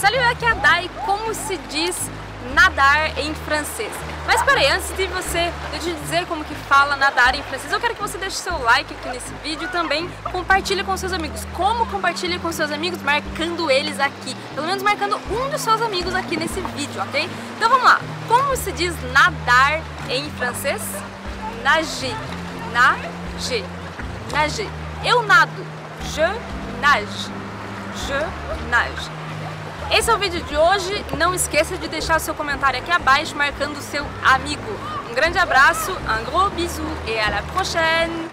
Salut, aqui é a Dai, como se diz nadar em francês. Mas peraí, antes de eu te dizer como que fala nadar em francês, eu quero que você deixe seu like aqui nesse vídeo e também compartilhe com seus amigos. Como compartilha com seus amigos? Marcando eles aqui, pelo menos marcando um dos seus amigos aqui nesse vídeo, ok? Então vamos lá, como se diz nadar em francês? Nager, nager, nager. Eu nado, je nage, je nage. Esse é o vídeo de hoje, não esqueça de deixar o seu comentário aqui abaixo marcando o seu amigo. Um grande abraço, un gros bisou et à la prochaine!